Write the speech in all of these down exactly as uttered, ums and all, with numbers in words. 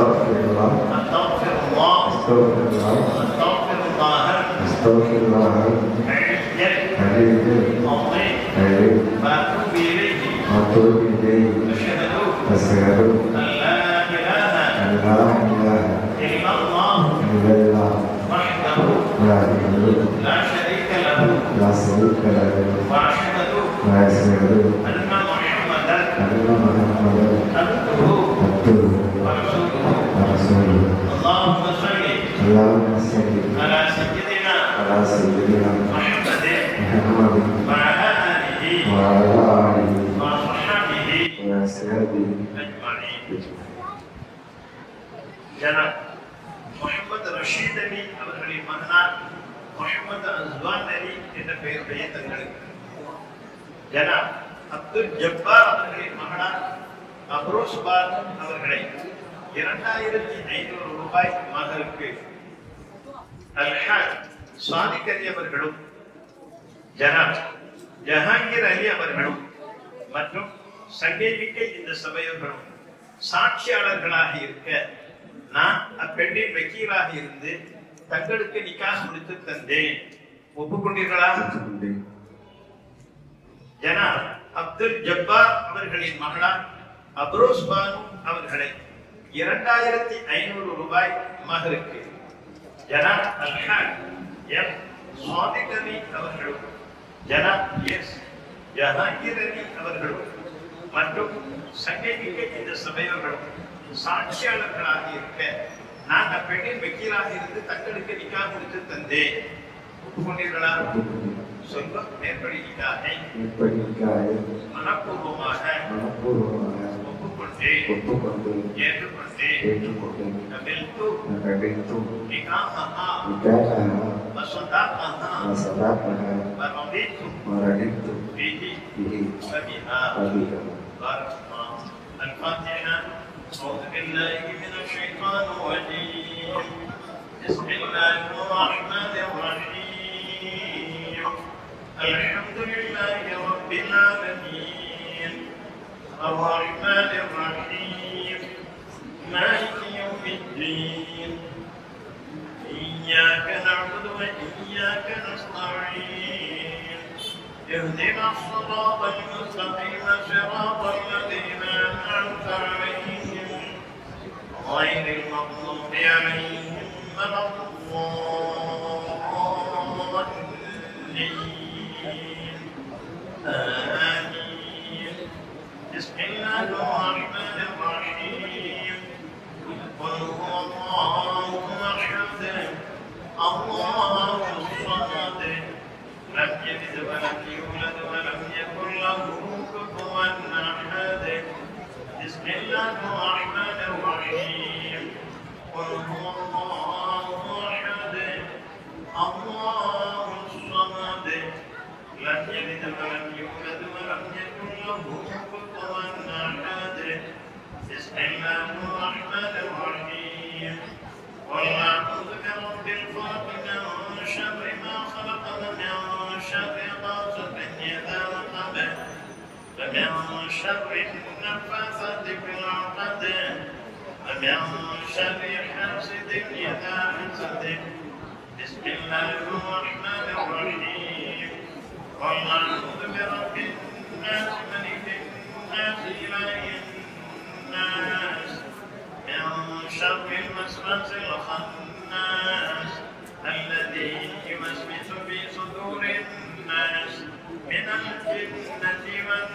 استغفر الله استغفر الله استغفر الله استغفر الله استغفر الله علي عظيم علي ما تب إليه ما تب إليه أشهد أشهد أن لا إله إلا الله إلا الله إلا الله وحده لا شريك له لا شريك له وأشهد وأشهد أن محمدا أن محمدا عبده اللهم صل على سيدنا محمد وعلى آله وصحبه أجمعين. جناب محمد رشيد அலி அவர்களின் மகனார் முகமது அஸ்வான் அலி என்ற பெயருடைய தங்களுக்கு ஜனாப் அப்துல் ஜப்பார் அவர்களின் மகனார் அப்ரோஸ்பாத் அவர்களை இரண்டாயிரத்தி ஐநூறு ரூபாய் மகளுக்கு அல்ஹாஜ் சாதிக் அலி அவர்களும் ஜனாப் ஜஹாங்கீர் அலி அவர்களும் மற்றும் சங்கேவிக்கை இந்த சபையர்களும் சாட்சியாளர்களாக இருக்க நான் அப்பெண்ணின் வக்கீலாக இருந்து தங்களுக்கு நிக்காஹ் முடித்து தந்தேன். ஒப்புக்கொண்டீர்களா? ஜனாப் அப்துல் ஜப்பார் அவர்களின் மகளார் அப்ரோஸ் பானு அவர்களை இரண்டாயிரத்தி ஐநூறு ரூபாய் மகருக்கு ஜனாப் அல்ஹாஜ் எம் சாதிக் அலி அவர்களும் ஜனாப் எஸ் ஜஹாங்கீர் அலி அவர்களும் மற்றும் சங்கமிக்க இந்த சபையர்களும் சாட்சியாளர்களாக இருக்க நான் அப்பெண்ணின் வக்கீலாக இருந்து தங்களுக்கு நிக்காஹ் முடித்து தந்தேன். ஒப்புக்கொண்டீர்களா? சொல்ல மேற்படிக்காக மனப்பூர்வமாக ஒப்புக்கொண்டு ஏற்றுக்கொண்டு الرحمن الرحيم مالك يوم الدين إياك نعبد وإياك نستعين اهدنا الصراط المستقيم صراط الذين أنعمت عليهم غير المغضوب عليهم ولا الضالين. بسم الله الرحمن الرحيم. قل هو الله احد الله الصمد لم يلد ولم يولد ولم يكن له كفوا احد. بسم الله الرحمن الرحيم. قل هو الله احد الله الصمد لم يلد ولم يولد ولم يكن له بسم الله الرحمن الرحيم. قل أعوذ برب الفلق من شر ما خلق ومن شر غاسق إذا وقب ومن شر النفاثات في العقد ومن شر حاسد إذا حسد. بسم الله الرحمن الرحيم. قل أعوذ برب الناس ملك الناس إله من شر الوسواس الخناس الذي يوسوس في صدور الناس من الجنة والناس.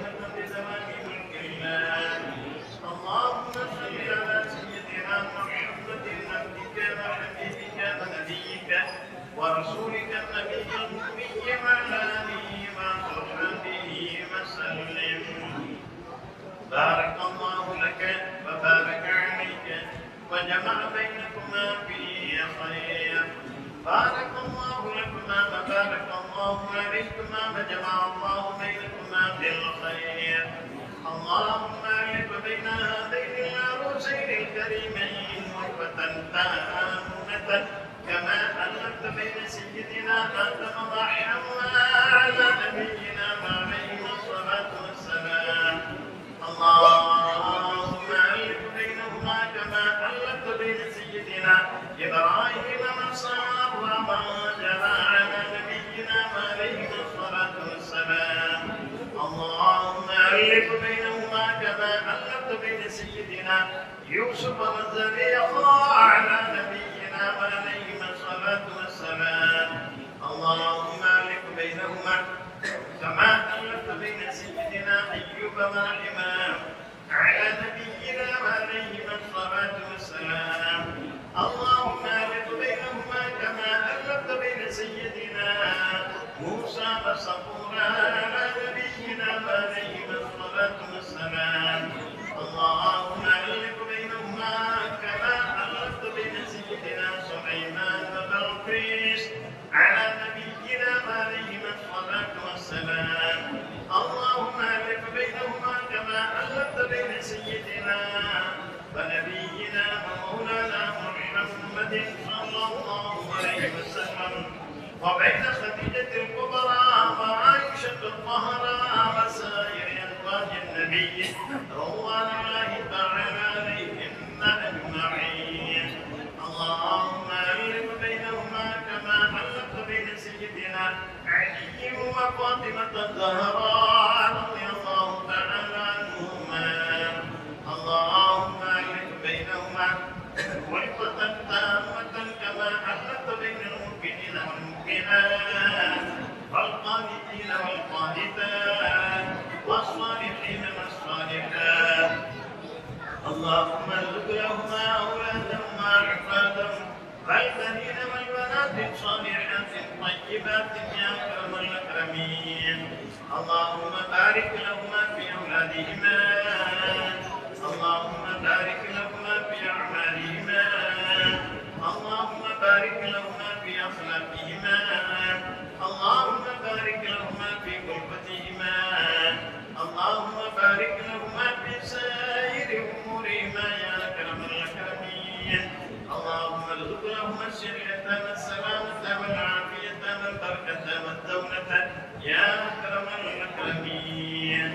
بدوام ملك الله. اللهم صل على سيدنا محمد عبدك وحبيبك ونبيك ورسولك النبي الأمي وعلى آله وصحبه وسلم. بارك الله لك وبارك عليك وجمع بينكما في يا صحيح. بارك الله لكما وبارك الله عليكما وجمع الله بينكما بالخير. اللهم ألف بين هذين العروسين الكريمين وفتنتهامة كما ألفت بين سيدنا آدم وحواء على نبينا وعليهما الصلاة والسلام. اللهم ألف بينهما كما ألفت بين سيدنا إبراهيم وصار وجرى على نبينا وعليهما الصلاة والسلام. اللهم ألف بينهما كما ألفت بين سيدنا يوسف وزليخا على نبينا وعليهما الصلاة والسلام. اللهم ألف بينهما كما ألفت بين سيدنا أيوب وحمام على نبينا وعليهما الصلاة والسلام. اللهم ألف بينهما كما ألفت بين سيدنا موسى وصبور على نبينا وعليهما الصلاة والسلام. اللهم ألف بينهما كما ألفت بين سيدنا سليمان وبلقيس على نبينا وعليهما الصلاة والسلام. اللهم ألف بينهما كما ألفت بين سيدنا ونبينا ومولانا محمد صلى الله عليه وسلم وبين خديجة الكبرى وعائشة الطهرى وسائر أزواج النبي رضوان الله تعالى عليهن أجمعين. اللهم ألف بينهما كما ألفت بين سيدنا علي وفاطمة الزهراء رضي الله تعالى عنهما. اللهم ألف بينهما ورفة تامة كما ألفت بين المؤمنين والمؤمنات والقانتين والقانتات والصالحين والصالحات. اللهم ارزق لهما أولادهما عبادا والبنين والبنات صالحات طيبات يا أكرم الأكرمين. اللهم بارك لهما في أولادهما. اللهم بارك لهما في أعمالهما. اللهم بارك لهما في أخلاقهما. اللهم بارك لهما في غربتهما. اللهم بارك لهما في سائر أمورهما يا أكرم الأكرمين. اللهم ارزق لهما الصحة والسلامة والعافية والبركة والدولة يا أكرم الأكرمين.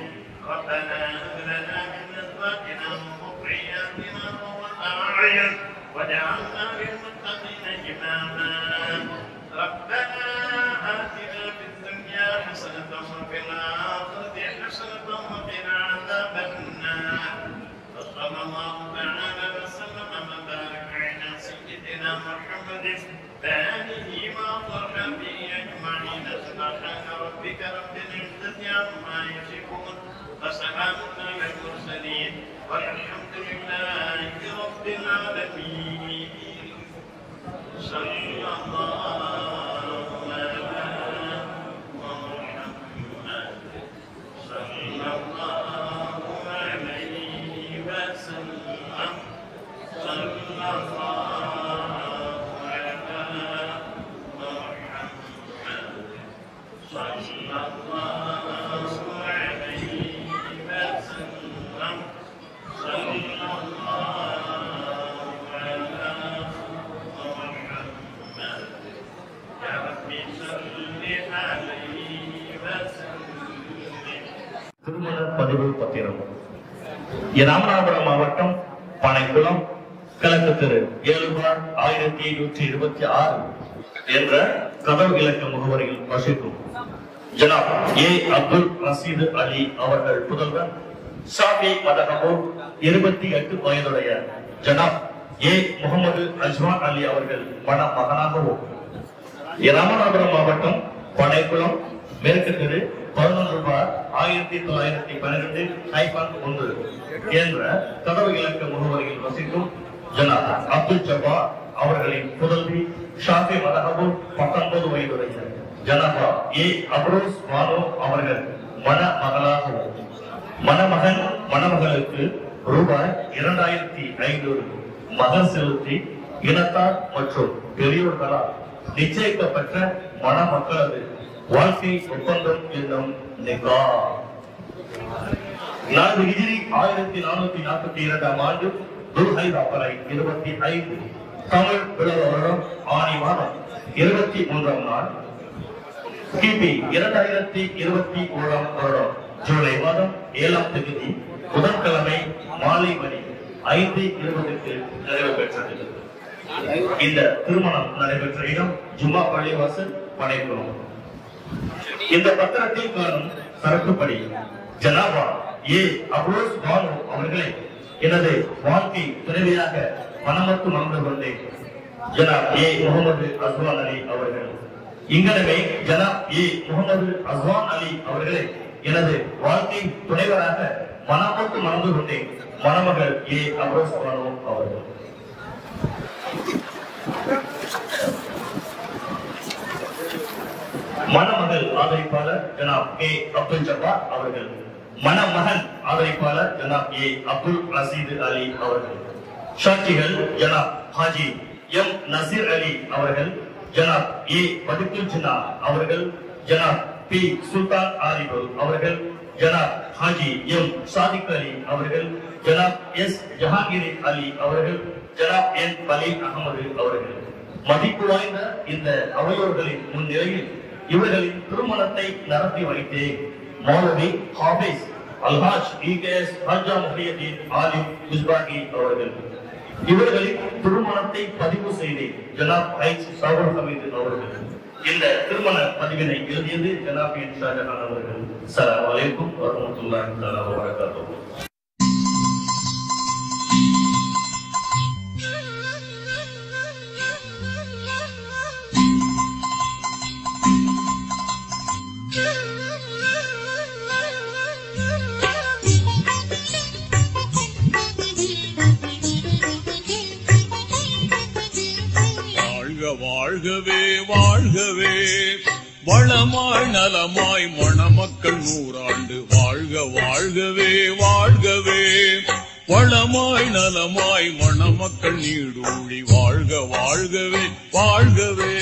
ربنا هب لنا من أزواجنا وذرياتنا قرة أعين واجعلنا للمتقين إماما. ربنا آتنا في الدنيا حسنة وفي الآخرة حسنة وقنا عذاب النار. وصلى الله تعالى وسلم وبارك على سيدنا محمد وآله وصحبه أجمعين. سبحان ربك رب العزة عما يصفون وسلام على المرسلين والحمد لله رب العالمين. صلى الله ராமநாதபுரம் மாவட்டம் பனைக்குளம் கிழக்கு தெரு ஏழு பார் ஆயிரத்தி ஐநூற்றி இருபத்தி ஆறு என்ற கதவு இலக்க முகவரியில் வசிக்கும் ஜனாப் ஏ அப்துல் ரசீது அலி அவர்கள் புதல்வர் சாபி மதகமூர் இருபத்தி எட்டு வயதுடைய ஜனாப் ஏ முகமது அஜ்வான் அலி அவர்கள் மணமகனாகவும் ராமநாதபுரம் மாவட்டம் பனைக்குளம் மேற்கு தெரு பதினொன்று பார் ஆயிரத்தி தொள்ளாயிரத்தி பன்னிரண்டு ஹைபான் ஒன்று என்ற கதவு இலக்க முகவரியில் வசிக்கும் ஜனாப் அப்துல் ஜப்பார் அவர்களின் புதல்வி ஷாஃபி மதகமூர் பத்தொன்பது வயதுடைய ஜனாபா ஏ அப்ரோஸ் மானோ அவர்கள் மணமகளாகவும் மணமகன் மணமகளுக்கு ரூபாய் இரண்டாயிரத்தி ஐநூறு மகர் செலுத்தி இனத்தால் மற்றும் பெரியோர்களால் நிச்சயிக்கப்பட்ட மணமக்களது வாழ்க்கை ஒப்பந்தம் என்னும் நிகாஹ் நான்கு ஹிஜ்ரி ஆயிரத்தி நானூத்தி நாற்பத்தி இரண்டாம் ஆண்டு துல்ஹைதாப்பரை இருபத்தி ஐந்து தமிழ் விழவரம் ஆணி மாதம் இருபத்தி மூன்றாம் நாள் கிபி இரண்டாயிரத்தி இருபத்தி ஓராம் வருடம் ஜூலை மாதம் ஏழாம் தேதி புதன்கிழமை மாலை மணி ஐந்து இருபதுக்கு நிறைவு பெற்றது. இந்த திருமணம் நடைபெற்ற இடம் ஜும்மா பள்ளிவாசல் பனைப்புறம். இந்த பத்திரத்தில் காணும் சரக்குப்படி ஜனாபா ஏ அப்ரோஸ் பானு அவர்களை எனது வாழ்க்கை துணைவியாக மனமத்து மணந்து கொண்டேன். ஜனாப் ஏ முகமது அஸ்வான் அலி அவர்கள் இங்கனவே ஜனாப் ஏ முகமது அஸ்வான் அலி அவர்களை எனது வாழ்க்கை துணைவராக மனமத்து மணந்து கொண்டேன். மணமகள் ஏ அப்ரோஸ் பானு அவர்கள். மணமகள் ஆதரிப்பாளர் ஜனாப் ஏ அப்துல் ஜப்பார் அவர்கள். மணமகன் ஆதரிப்பாளர் ஜனாப் ஏ அப்துல் ரசீது அலி அவர்கள். சாட்சிகள் ஜனாப் ஹாஜி எம் நசீர் அலி அவர்கள், ஜனாப் ஏ பதிக்குல் ஜின்னா அவர்கள், ஜனாப் பி சுல்தான் ஆரிபு அவர்கள், ஜனாப் ஹாஜி எம் சாதிக் அலி அவர்கள், ஜனாப் எஸ் ஜஹாங்கீர் அலி அவர்கள், ஜனாப் என் பலீல் அகமது அவர்கள். மதிப்பு வாய்ந்த இந்த அவையோர்களின் முன்னிலையில் இவர்களின் திருமணத்தை நடத்தி வைத்து மௌலவி ஹாபிஸ் அல்ஹாஜ் இகேஸ் ஹஜ்ஜா முஹியதீன் ஆலிம் மிஸ்பாகி அவர்கள் இவர்களின் திருமணத்தை பதிவு செய்து ஜனாப் ஹைஸ் சவுர் ஹமீது அவர்கள். இந்த திருமண பதிவினை எழுதியது ஜனாப் என் ஷாஜகான் அவர்கள். அஸ்ஸலாமு அலைக்கும் வரஹ்மத்துல்லாஹி வ பரகாத்துஹு. வாழ்கவே வாழ்கவே வளமாய் நலமாய் மணமக்கள் நூறாண்டு வாழ்க. வாழ்கவே வாழ்கவே வளமாய் நலமாய் மணமக்கள் நீடூழி வாழ்க. வாழ்கவே வாழ்கவே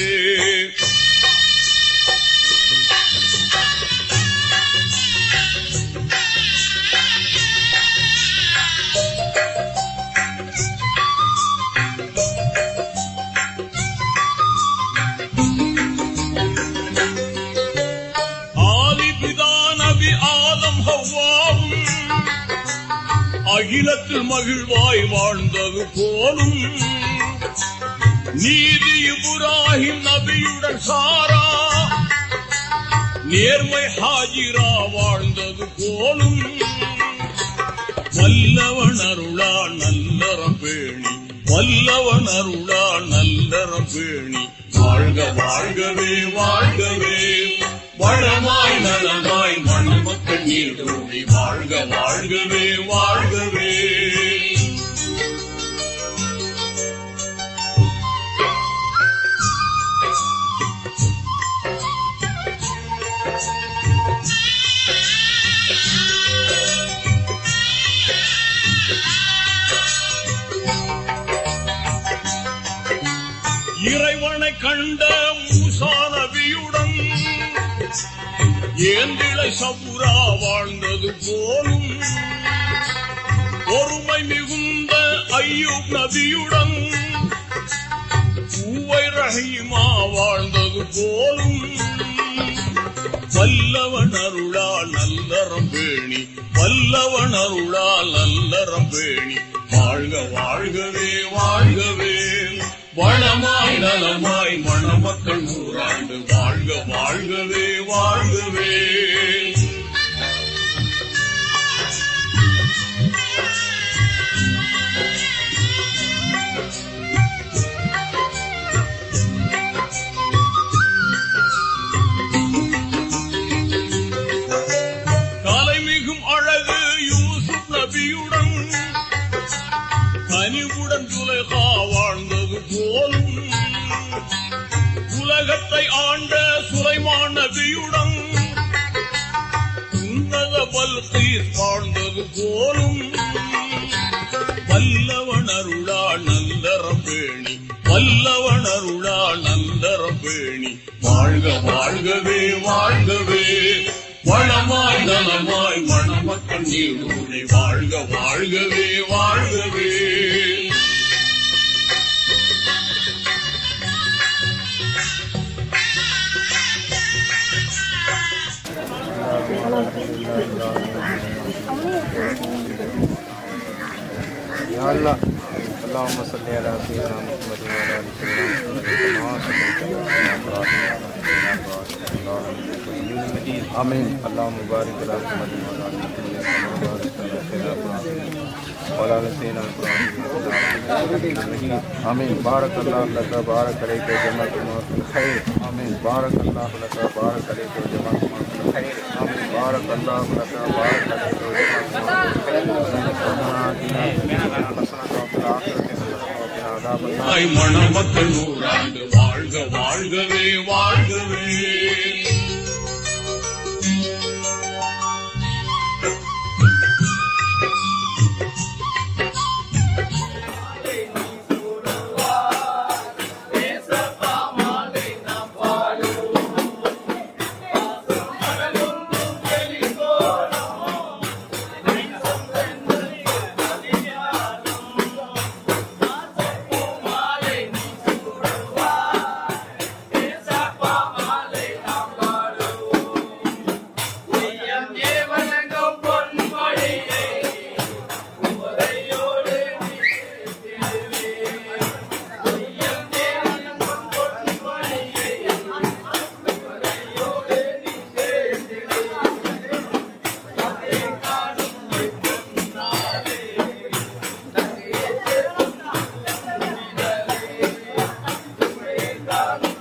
அகிலத்தில் மகிழ்வாய் வாழ்ந்தது போலும் நீதி இப்ராஹிம் நபியுடன் சாரா நேர்மை ஹாஜிரா வாழ்ந்தது போலும் வல்லவன் அருளா நல்லறம் பேணி வல்லவன் அருளா நல்லறம் பேணி வாழ்க. வாழ்கவே வாழ்கவே வளமாய் நலமாய் மணமக்கள் நீடூழி வாழ்க. வாழ்கவே வாழ்கவே இறைவனை கண்ட மூசா நபியுடன் ஏந்திழை சபுரா வாழ்ந்தது போலும் பொறுமை மிகுந்த ஐயூப் நபியுடன் பூவை ரஹீமா வாழ்ந்தது போலும் வல்லவன் அருளா நல்லறம் பேணி வல்லவன் அருளா நல்லறம் பேணி வாழ்க. வாழ்கவே வாழ்கவே வளமாய் நலமாய் மணமக்கள் நூறாண்டு வாழ்க. வாழ்கவே வாழ்கவே கலைமிகும் அழகு யூசுப் நபியுடன் கனிவுடன் ஜுலைஹா வாழ்ந்தது போலும் உலகத்தை ஆண்ட சுலைமான் நபியுடன் உன்னத பல்கீஸ் வாழ்ந்தது போலும் வல்லவன் அருளா நல்லறம் பேணி வல்லவன் அருளால் நல்லற பேணி வாழ்க வாழ்கவே வாழ்கவே வளமாய் நலமாய் மணமக்கள் நீடூழி வாழ்க வாழ்கவே வாழ்கவே. اللہ اللهم صل على سيدنا محمد وعلى آله وصحبه آمين. اللهم بارك على محمد وعلى آله وصحبه آمين. بارك الله لك بارك عليك جمع الخير آمين. بارك الله لك بارك عليك جمع الخير آمين. بارك الله لك بارك عليك மணமக்கள் நூறாண்டு வாழ்க வாழ்கவே வாழ்கவே. Amen.